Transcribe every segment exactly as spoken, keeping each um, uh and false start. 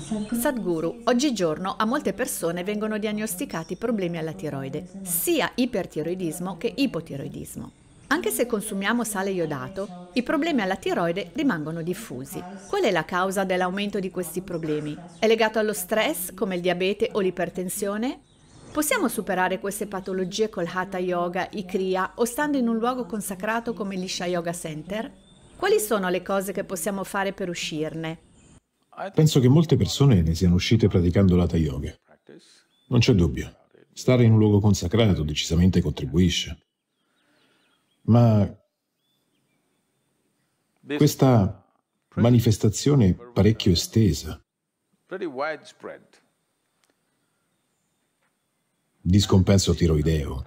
Sadhguru, oggigiorno a molte persone vengono diagnosticati problemi alla tiroide, sia ipertiroidismo che ipotiroidismo. Anche se consumiamo sale iodato, i problemi alla tiroide rimangono diffusi. Qual è la causa dell'aumento di questi problemi? È legato allo stress, come il diabete o l'ipertensione? Possiamo superare queste patologie col Hatha Yoga, i Kriya o stando in un luogo consacrato come l'Isha Yoga Center? Quali sono le cose che possiamo fare per uscirne? Penso che molte persone ne siano uscite praticando l'Hatha Yoga. Non c'è dubbio. Stare in un luogo consacrato decisamente contribuisce. Ma questa manifestazione è parecchio estesa, di scompenso tiroideo.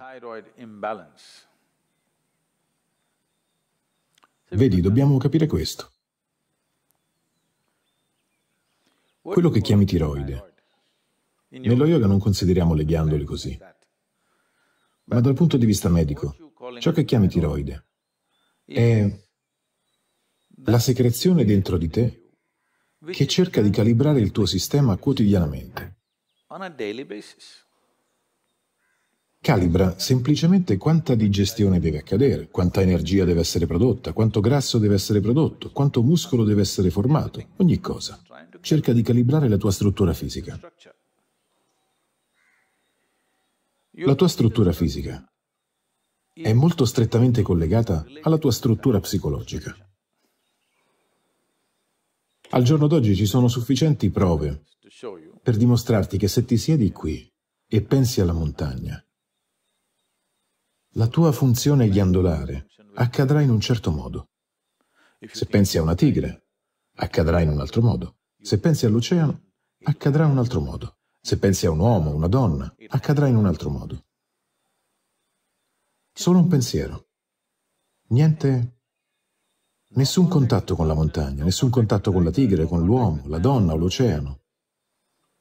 Vedi, dobbiamo capire questo. Quello che chiami tiroide, nello yoga non consideriamo le ghiandole così, ma dal punto di vista medico, ciò che chiami tiroide è la secrezione dentro di te che cerca di calibrare il tuo sistema quotidianamente. Calibra semplicemente quanta digestione deve accadere, quanta energia deve essere prodotta, quanto grasso deve essere prodotto, quanto muscolo deve essere formato, ogni cosa. Cerca di calibrare la tua struttura fisica. La tua struttura fisica è molto strettamente collegata alla tua struttura psicologica. Al giorno d'oggi ci sono sufficienti prove per dimostrarti che se ti siedi qui e pensi alla montagna, la tua funzione ghiandolare accadrà in un certo modo. Se pensi a una tigre, accadrà in un altro modo. Se pensi all'oceano, accadrà in un altro modo. Se pensi a un uomo, una donna, accadrà in un altro modo. Solo un pensiero. Niente, nessun contatto con la montagna, nessun contatto con la tigre, con l'uomo, la donna o l'oceano.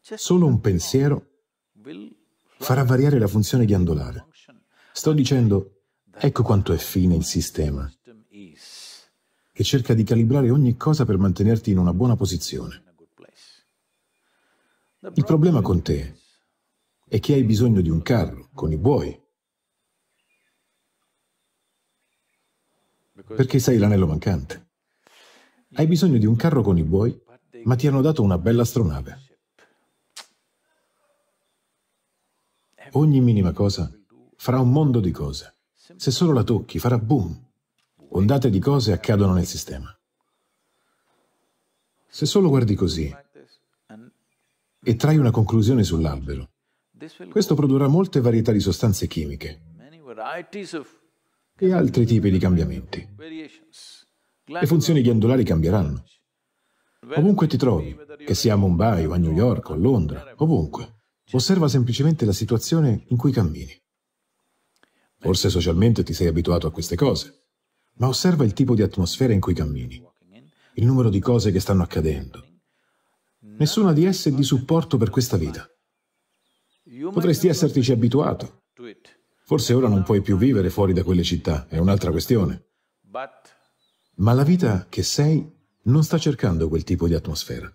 Solo un pensiero farà variare la funzione ghiandolare. Sto dicendo, ecco quanto è fine il sistema, che cerca di calibrare ogni cosa per mantenerti in una buona posizione. Il problema con te è che hai bisogno di un carro, con i buoi, perché sei l'anello mancante. Hai bisogno di un carro con i buoi, ma ti hanno dato una bella astronave. Ogni minima cosa farà un mondo di cose. Se solo la tocchi, farà boom. Ondate di cose accadono nel sistema. Se solo guardi così e trai una conclusione sull'albero, questo produrrà molte varietà di sostanze chimiche e altri tipi di cambiamenti. Le funzioni ghiandolari cambieranno. Ovunque ti trovi, che sia a Mumbai o a New York o a Londra, ovunque, osserva semplicemente la situazione in cui cammini. Forse socialmente ti sei abituato a queste cose, ma osserva il tipo di atmosfera in cui cammini, il numero di cose che stanno accadendo. Nessuna di esse è di supporto per questa vita. Potresti essertici abituato. Forse ora non puoi più vivere fuori da quelle città, è un'altra questione. Ma la vita che sei non sta cercando quel tipo di atmosfera.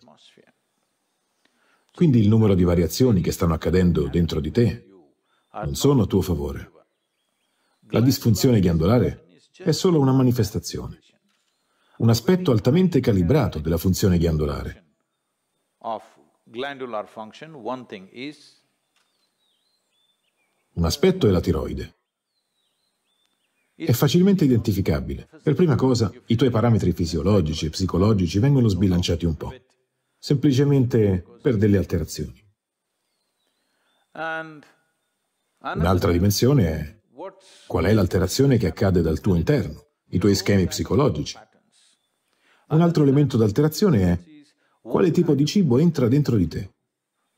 Quindi il numero di variazioni che stanno accadendo dentro di te non sono a tuo favore. La disfunzione ghiandolare è solo una manifestazione, un aspetto altamente calibrato della funzione ghiandolare. Un aspetto è la tiroide. È facilmente identificabile. Per prima cosa, i tuoi parametri fisiologici e psicologici vengono sbilanciati un po', semplicemente per delle alterazioni. Un'altra dimensione è qual è l'alterazione che accade dal tuo interno, i tuoi schemi psicologici. Un altro elemento d'alterazione è quale tipo di cibo entra dentro di te.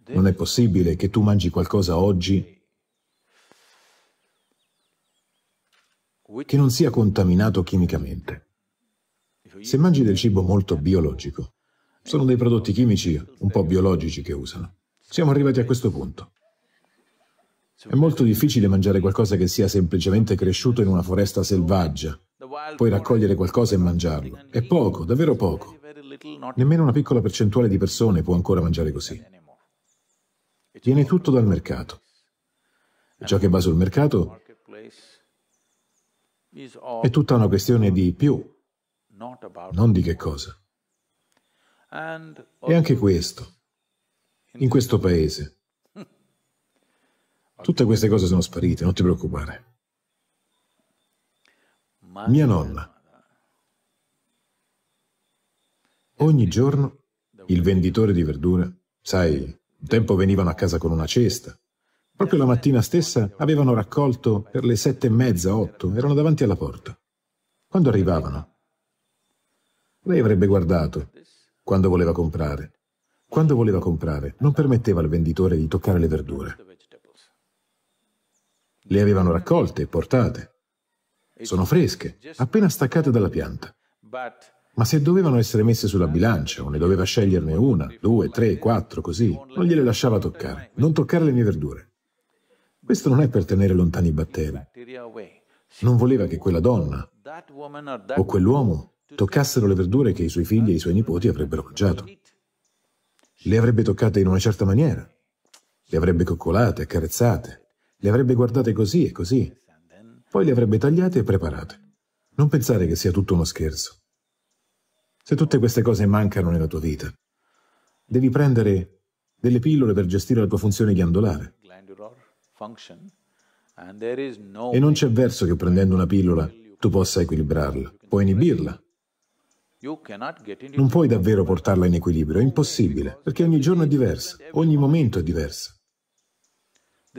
Non è possibile che tu mangi qualcosa oggi che non sia contaminato chimicamente. Se mangi del cibo molto biologico, sono dei prodotti chimici un po' biologici che usano. Siamo arrivati a questo punto. È molto difficile mangiare qualcosa che sia semplicemente cresciuto in una foresta selvaggia. Puoi raccogliere qualcosa e mangiarlo. È poco, davvero poco. Nemmeno una piccola percentuale di persone può ancora mangiare così. Viene tutto dal mercato. Ciò che va sul mercato è tutta una questione di più, non di che cosa. E anche questo, in questo paese, tutte queste cose sono sparite, non ti preoccupare. Mia nonna, ogni giorno il venditore di verdura, sai, un tempo venivano a casa con una cesta. Proprio la mattina stessa avevano raccolto per le sette e mezza, otto, erano davanti alla porta. Quando arrivavano, lei avrebbe guardato quando voleva comprare. Quando voleva comprare, non permetteva al venditore di toccare le verdure. Le avevano raccolte e portate. Sono fresche, appena staccate dalla pianta. Ma se dovevano essere messe sulla bilancia, o ne doveva sceglierne una, due, tre, quattro, così, non gliele lasciava toccare, non toccare le mie verdure. Questo non è per tenere lontani i batteri. Non voleva che quella donna o quell'uomo toccassero le verdure che i suoi figli e i suoi nipoti avrebbero mangiato. Le avrebbe toccate in una certa maniera, le avrebbe coccolate, accarezzate, le avrebbe guardate così e così, poi le avrebbe tagliate e preparate. Non pensare che sia tutto uno scherzo. Se tutte queste cose mancano nella tua vita, devi prendere delle pillole per gestire la tua funzione ghiandolare. E non c'è verso che prendendo una pillola tu possa equilibrarla, puoi inibirla. Non puoi davvero portarla in equilibrio, è impossibile, perché ogni giorno è diverso, ogni momento è diverso.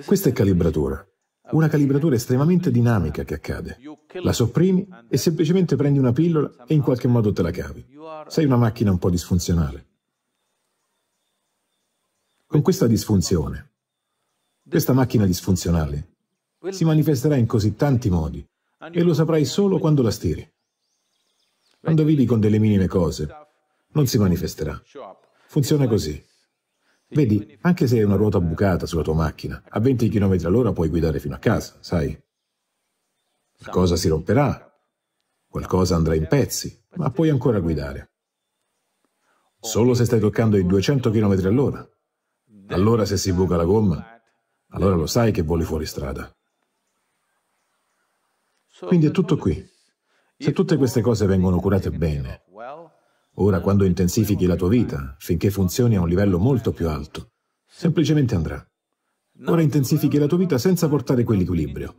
Questa è calibratura, una calibratura estremamente dinamica che accade. La sopprimi e semplicemente prendi una pillola e in qualche modo te la cavi. Sei una macchina un po' disfunzionale. Con questa disfunzione, questa macchina disfunzionale, si manifesterà in così tanti modi e lo saprai solo quando la stiri. Quando vivi con delle minime cose, non si manifesterà. Funziona così. Vedi, anche se hai una ruota bucata sulla tua macchina, a venti chilometri all'ora puoi guidare fino a casa, sai? Qualcosa si romperà, qualcosa andrà in pezzi, ma puoi ancora guidare. Solo se stai toccando i duecento chilometri all'ora. Allora se si buca la gomma, allora lo sai che voli fuori strada. Quindi è tutto qui. Se tutte queste cose vengono curate bene, ora quando intensifichi la tua vita, finché funzioni a un livello molto più alto, semplicemente andrà. Ora intensifichi la tua vita senza portare quell'equilibrio.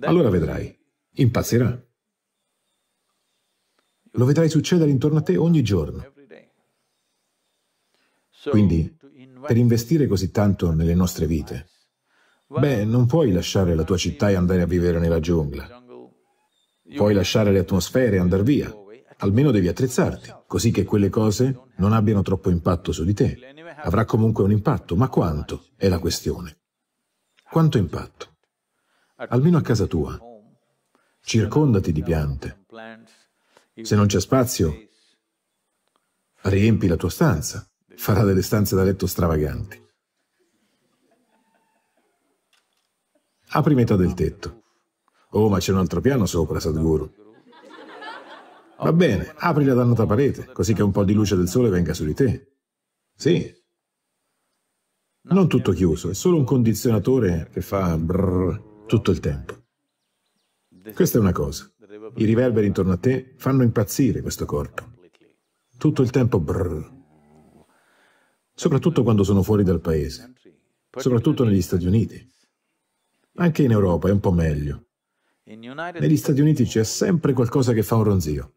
Allora vedrai, impazzirà. Lo vedrai succedere intorno a te ogni giorno. Quindi, per investire così tanto nelle nostre vite, beh, non puoi lasciare la tua città e andare a vivere nella giungla. Puoi lasciare le atmosfere e andare via. Almeno devi attrezzarti, così che quelle cose non abbiano troppo impatto su di te. Avrà comunque un impatto, ma quanto è la questione? Quanto impatto? Almeno a casa tua, circondati di piante. Se non c'è spazio, riempi la tua stanza, farà delle stanze da letto stravaganti. Apri metà del tetto. Oh, ma c'è un altro piano sopra, Sadhguru. Va bene, apri la dannata parete, così che un po' di luce del sole venga su di te. Sì. Non tutto chiuso, è solo un condizionatore che fa brrr tutto il tempo. Questa è una cosa. I riverberi intorno a te fanno impazzire questo corpo. Tutto il tempo brrr. Soprattutto quando sono fuori dal paese. Soprattutto negli Stati Uniti. Anche in Europa è un po' meglio. Negli Stati Uniti c'è sempre qualcosa che fa un ronzio.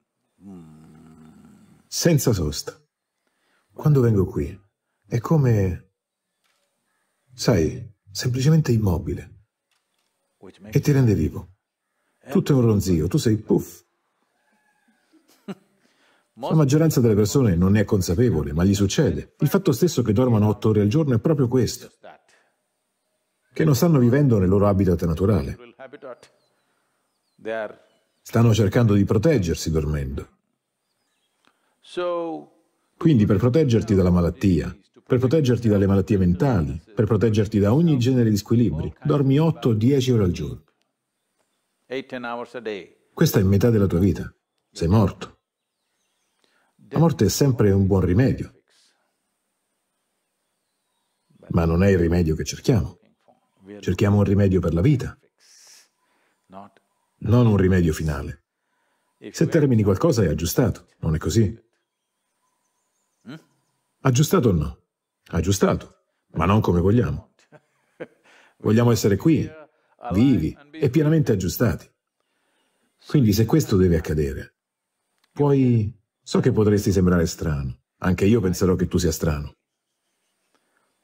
Senza sosta. Quando vengo qui è come... sai, semplicemente immobile. E ti rende vivo. Tutto è un ronzio, tu sei puff. La maggioranza delle persone non ne è consapevole, ma gli succede. Il fatto stesso che dormano otto ore al giorno è proprio questo. Che non stanno vivendo nel loro habitat naturale. Stanno cercando di proteggersi dormendo. Quindi per proteggerti dalla malattia, per proteggerti dalle malattie mentali, per proteggerti da ogni genere di squilibri, dormi otto o dieci ore al giorno. Questa è metà della tua vita. Sei morto. La morte è sempre un buon rimedio, ma non è il rimedio che cerchiamo. Cerchiamo un rimedio per la vita, non un rimedio finale. Se termini qualcosa è aggiustato, non è così? Aggiustato o no? Aggiustato, ma non come vogliamo. Vogliamo essere qui, vivi e pienamente aggiustati. Quindi se questo deve accadere, poi... So che potresti sembrare strano, anche io penserò che tu sia strano,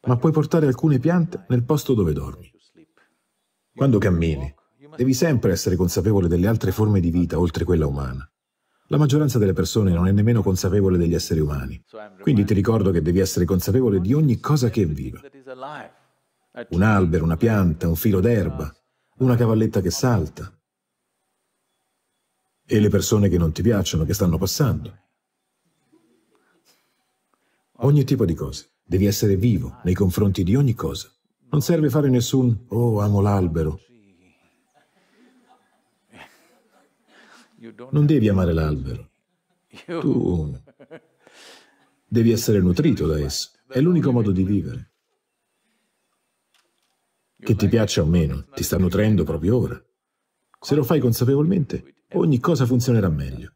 ma puoi portare alcune piante nel posto dove dormi. Quando cammini, devi sempre essere consapevole delle altre forme di vita oltre quella umana. La maggioranza delle persone non è nemmeno consapevole degli esseri umani, quindi ti ricordo che devi essere consapevole di ogni cosa che è viva. Un albero, una pianta, un filo d'erba, una cavalletta che salta, e le persone che non ti piacciono, che stanno passando. Ogni tipo di cose. Devi essere vivo nei confronti di ogni cosa. Non serve fare nessun «Oh, amo l'albero». Non devi amare l'albero. Tu devi essere nutrito da esso. È l'unico modo di vivere. Che ti piaccia o meno, ti sta nutrendo proprio ora. Se lo fai consapevolmente, ogni cosa funzionerà meglio.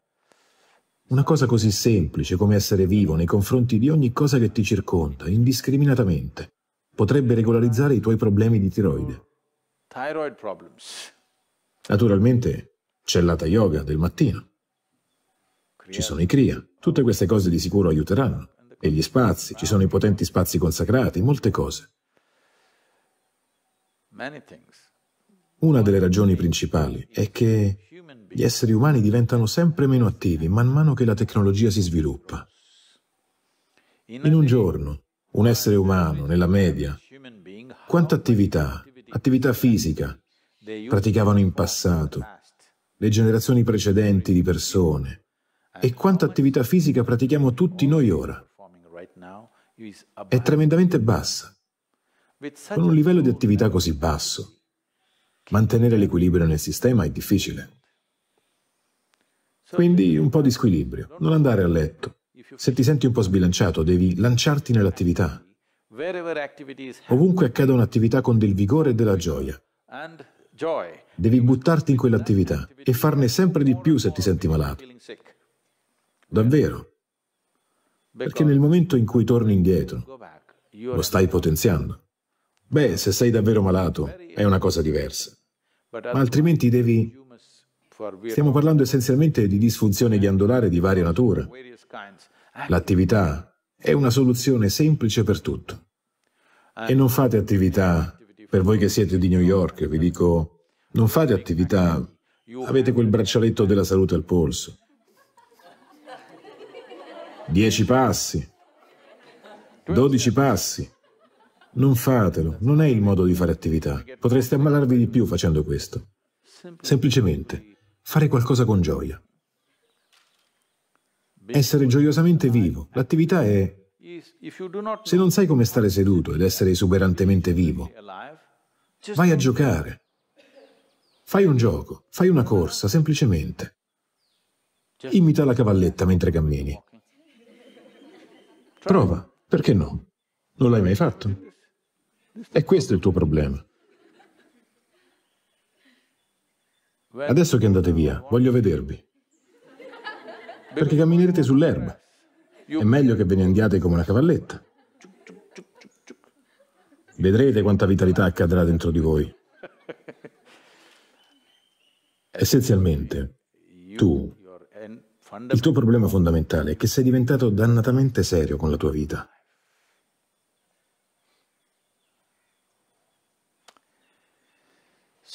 Una cosa così semplice come essere vivo nei confronti di ogni cosa che ti circonda, indiscriminatamente, potrebbe regolarizzare i tuoi problemi di tiroide. Naturalmente c'è l'Hatha Yoga del mattino. Ci sono i Kriya. Tutte queste cose di sicuro aiuteranno. E gli spazi, ci sono i potenti spazi consacrati, molte cose. Una delle ragioni principali è che gli esseri umani diventano sempre meno attivi man mano che la tecnologia si sviluppa. In un giorno, un essere umano, nella media, quanta attività, attività fisica, praticavano in passato le generazioni precedenti di persone e quanta attività fisica pratichiamo tutti noi ora? È tremendamente bassa. Con un livello di attività così basso, mantenere l'equilibrio nel sistema è difficile. Quindi un po' di squilibrio, non andare a letto. Se ti senti un po' sbilanciato, devi lanciarti nell'attività. Ovunque accada un'attività con del vigore e della gioia, devi buttarti in quell'attività e farne sempre di più se ti senti malato. Davvero. Perché nel momento in cui torni indietro, lo stai potenziando. Beh, se sei davvero malato, è una cosa diversa. Ma altrimenti devi... Stiamo parlando essenzialmente di disfunzione ghiandolare di varia natura. L'attività è una soluzione semplice per tutto. E non fate attività... Per voi che siete di New York, vi dico... Non fate attività... Avete quel braccialetto della salute al polso. Dieci passi. Dodici passi. Non fatelo, non è il modo di fare attività. Potreste ammalarvi di più facendo questo. Semplicemente, fare qualcosa con gioia. Essere gioiosamente vivo. L'attività è... Se non sai come stare seduto ed essere esuberantemente vivo, vai a giocare. Fai un gioco, fai una corsa, semplicemente. Imita la cavalletta mentre cammini. Prova, perché no? Non l'hai mai fatto? E questo è il tuo problema. Adesso che andate via, voglio vedervi. Perché camminerete sull'erba. È meglio che ve ne andiate come una cavalletta. Vedrete quanta vitalità accadrà dentro di voi. Essenzialmente, tu, il tuo problema fondamentale è che sei diventato dannatamente serio con la tua vita.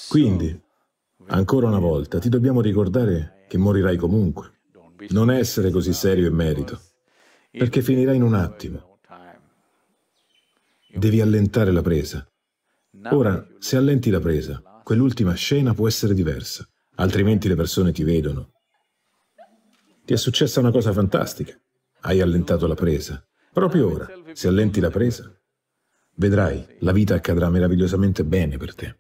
Quindi, ancora una volta, ti dobbiamo ricordare che morirai comunque. Non essere così serio in merito, perché finirai in un attimo. Devi allentare la presa. Ora, se allenti la presa, quell'ultima scena può essere diversa, altrimenti le persone ti vedono. Ti è successa una cosa fantastica. Hai allentato la presa. Proprio ora, se allenti la presa, vedrai, la vita accadrà meravigliosamente bene per te.